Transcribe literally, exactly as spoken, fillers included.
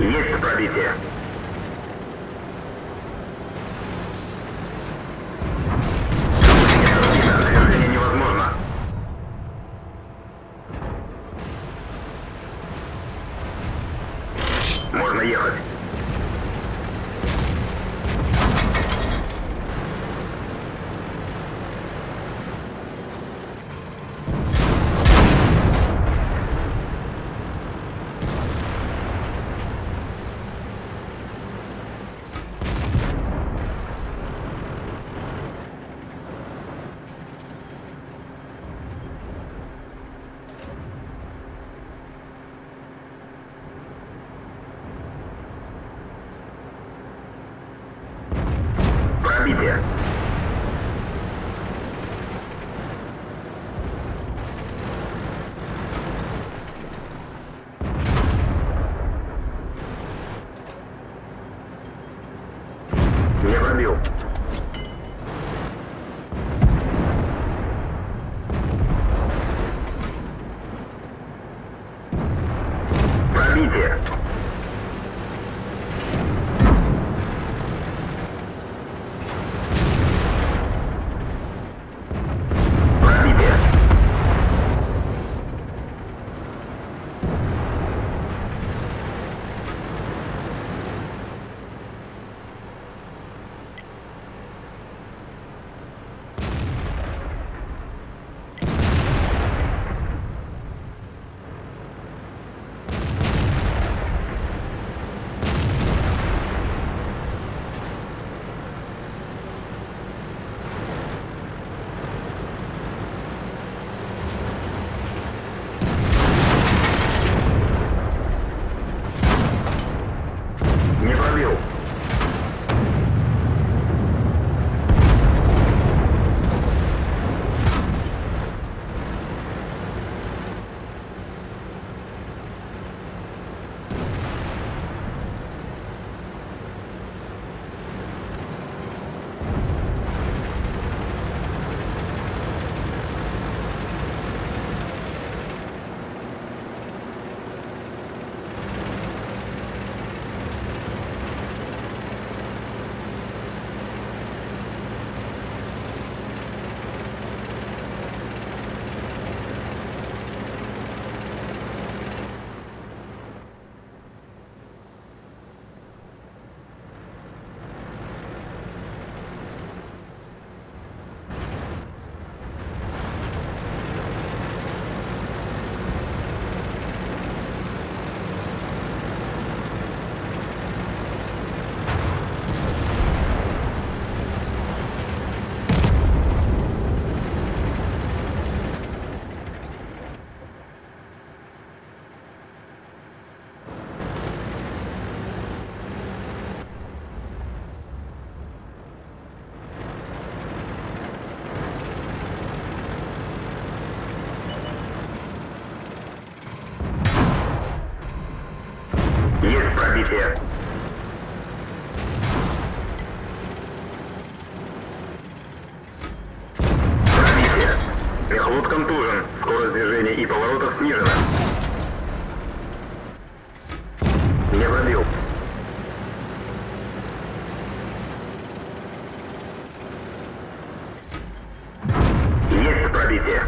Есть пробитие. Yeah. Есть пробитие.